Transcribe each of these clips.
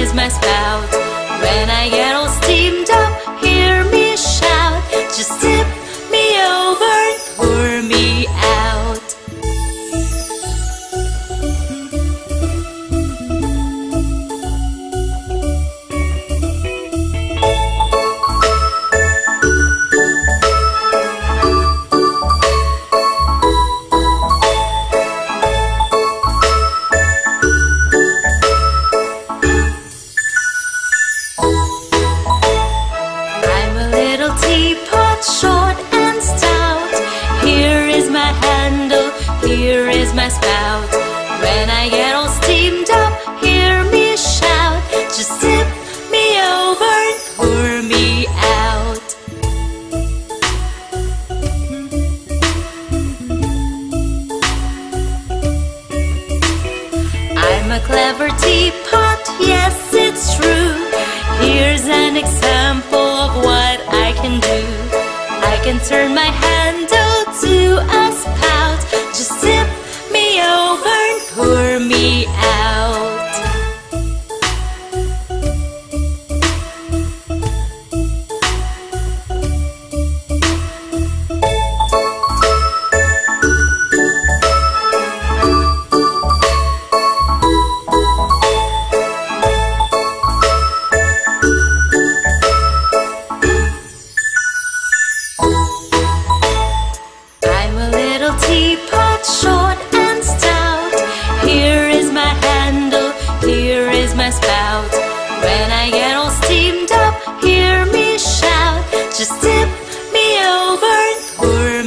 is my spout. When I get all steamed up, hear me shout. Just tip me over and pour me out. Turn my handle to a spout. Just tip me over and pour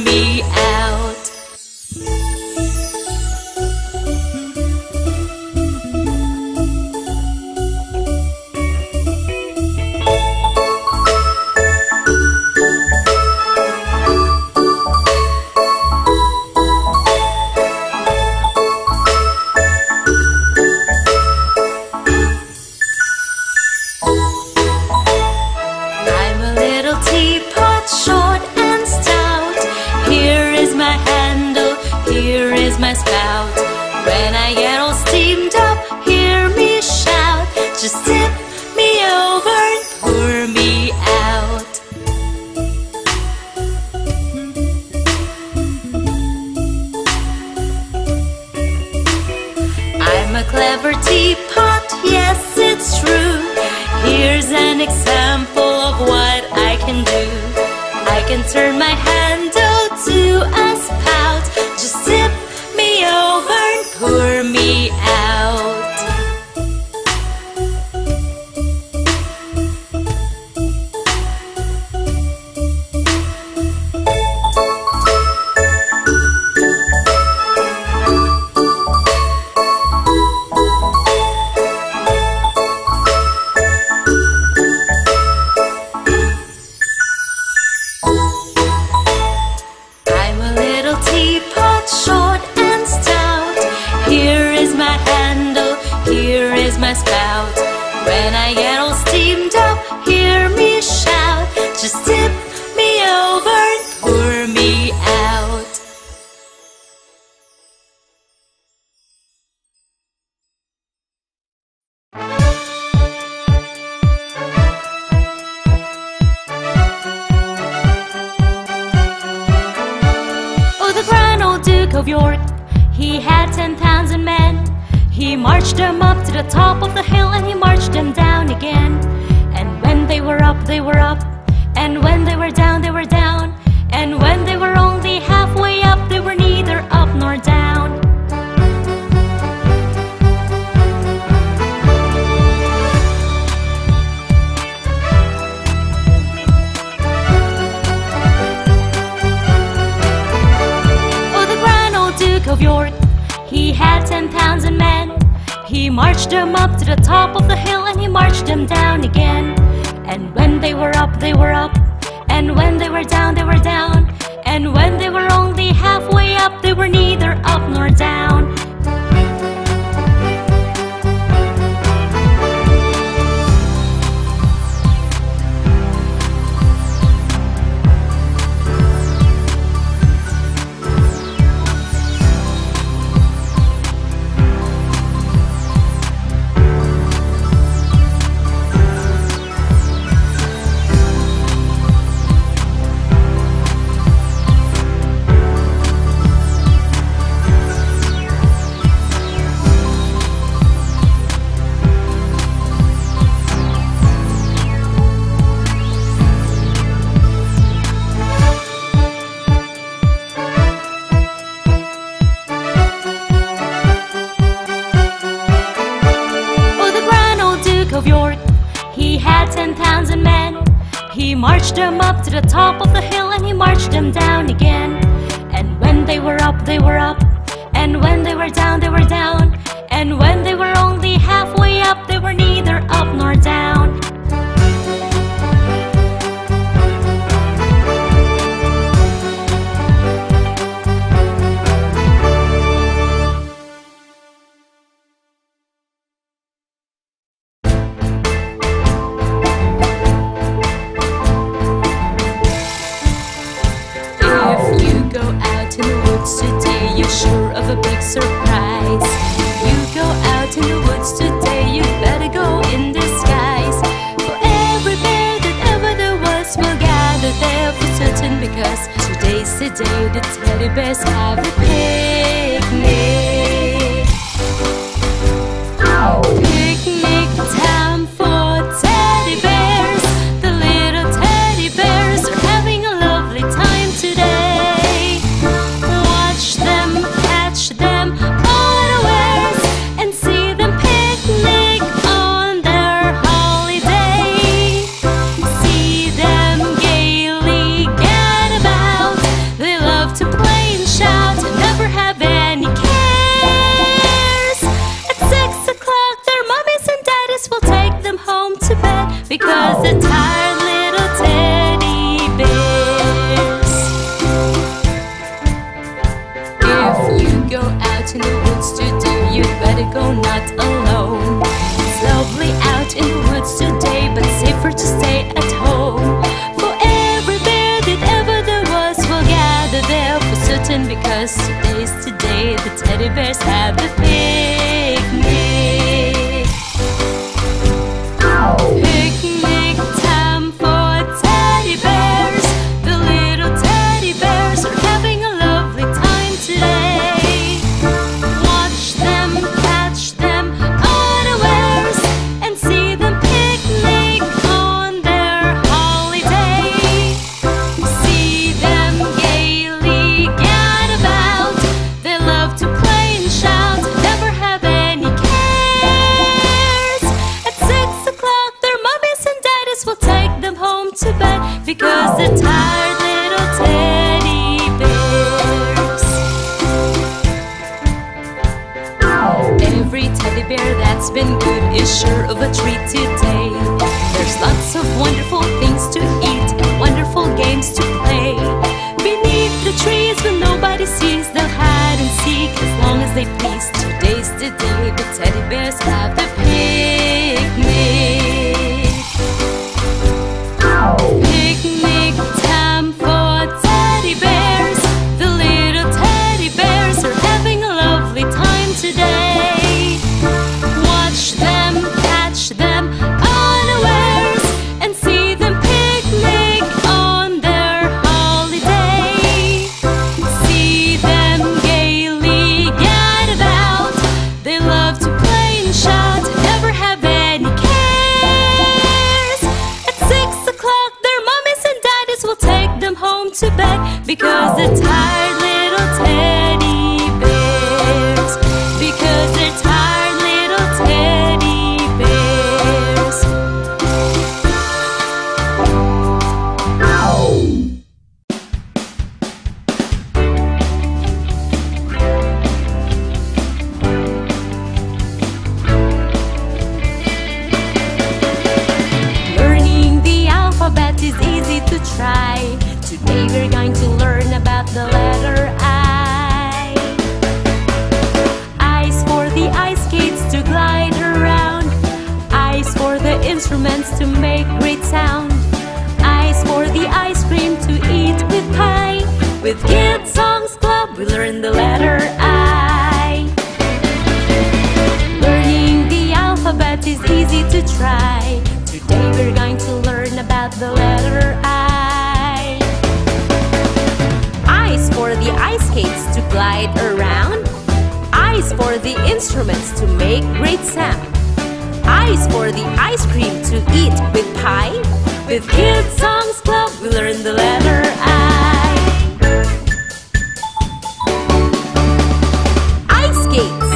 me out. of York. He had 10,000 men. He marched them up to the top of the hill, and he marched them down again. And when they were up, they were up. And when they were down, they were down. And when they were only halfway up, they were neither up nor down. Today the teddy bears have a picnic. Picnic time for teddy bears. The little teddy bears are having a lovely time today. Watch them, catch them unawares, and see them picnic on their holiday. See them gaily get about. They love to play and shout and never have any cares. At 6 o'clock their mummies and daddies will take them home to bed, because they're tired little teddy bears. If you go out in the woods today, you better go not alone. It's lovely out in the woods today, but safer to stay at home. For every bear that ever there was will gather there for certain, because today's the day the teddy bears have a picnic. Picnic time for teddy bears. The little teddy bears are having a lovely time today. Watch them, catch them unawares, and see them picnic on their holiday. See them gaily get about. They love to play and shout and never have any cares. At 6 o'clock their mummies and daddies will take them home to bed, because they're tired little teddy bears. Every teddy bear that's been good is sure of a treat today. There's lots of wonderful things to eat and wonderful games to play. Beneath the trees when nobody sees, they'll hide and seek as long as they please. Today's the day the teddy bears have a picnic. Picnic time for teddy bears. The little teddy bears are having a lovely time today. Watch them, catch them unawares, and see them picnic on their holiday. See them gaily get about. They love to play and shout and never have any cares. At 6 o'clock their mummies and daddies will take them home to bed, because they're tired little teddy bears. Because they're tired little teddy bears. Learning the alphabet is easy to try. Today we're going to learn about the letter I. I's for the ice skates to glide around. I's for the instruments to make great sound. I's for the ice cream to eat with pie. With Kids Songs Club we learn the letter I. Learning the alphabet is easy to try. Today we're going to learn about the letter I. I's for the ice skates to glide around. I's for the instruments to make great sound. I's for the ice cream to eat with pie. With Kids Songs Club we learn the letter I. Ice skates.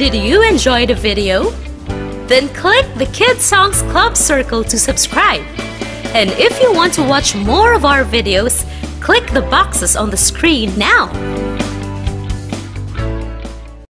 Did you enjoy the video? Then click the Kids Songs Club circle to subscribe. And if you want to watch more of our videos, click the boxes on the screen now.